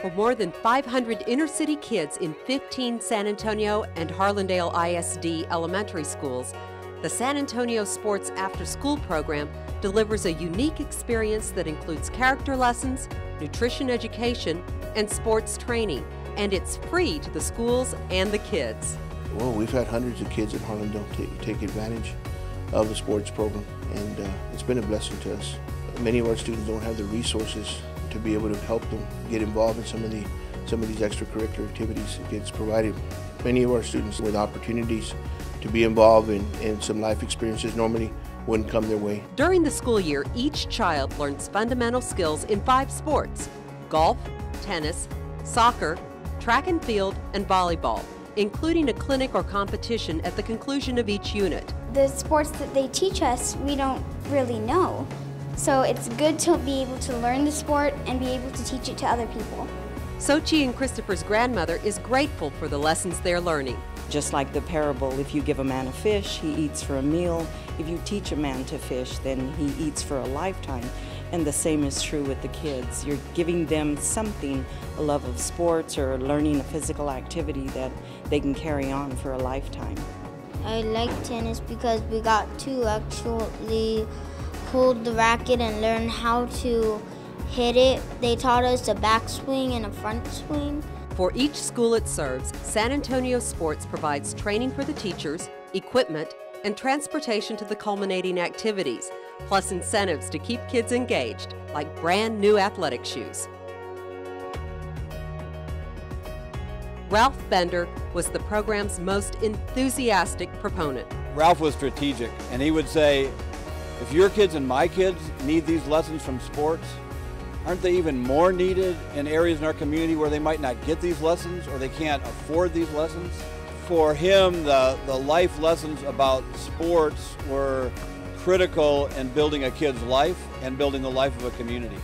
for more than 500 inner-city kids in 15 San Antonio and Harlandale ISD elementary schools, the San Antonio Sports After School Program delivers a unique experience that includes character lessons, nutrition education, and sports training, and it's free to the schools and the kids. Well, we've had hundreds of kids at Harlandale take advantage of the sports program, and it's been a blessing to us. Many of our students don't have the resources to be able to help them get involved in some of these extracurricular activities that gets provided. Many of our students with opportunities to be involved in some life experiences normally wouldn't come their way. During the school year, each child learns fundamental skills in 5 sports: golf, tennis, soccer, track and field, and volleyball, including a clinic or competition at the conclusion of each unit. The sports that they teach us, we don't really know. So it's good to be able to learn the sport and be able to teach it to other people. Sochi and Christopher's grandmother is grateful for the lessons they're learning. Just like the parable, if you give a man a fish, he eats for a meal. If you teach a man to fish, then he eats for a lifetime. And the same is true with the kids. You're giving them something, a love of sports or learning a physical activity that they can carry on for a lifetime. I like tennis because we got to actually hold the racket and learn how to hit it. They taught us a backswing and a front swing. For each school it serves, San Antonio Sports provides training for the teachers, equipment, and transportation to the culminating activities, plus incentives to keep kids engaged, like brand new athletic shoes. Ralph Bender was the program's most enthusiastic proponent. Ralph was strategic, and he would say, if your kids and my kids need these lessons from sports, aren't they even more needed in areas in our community where they might not get these lessons or they can't afford these lessons? For him, the life lessons about sports were critical in building a kid's life and building the life of a community.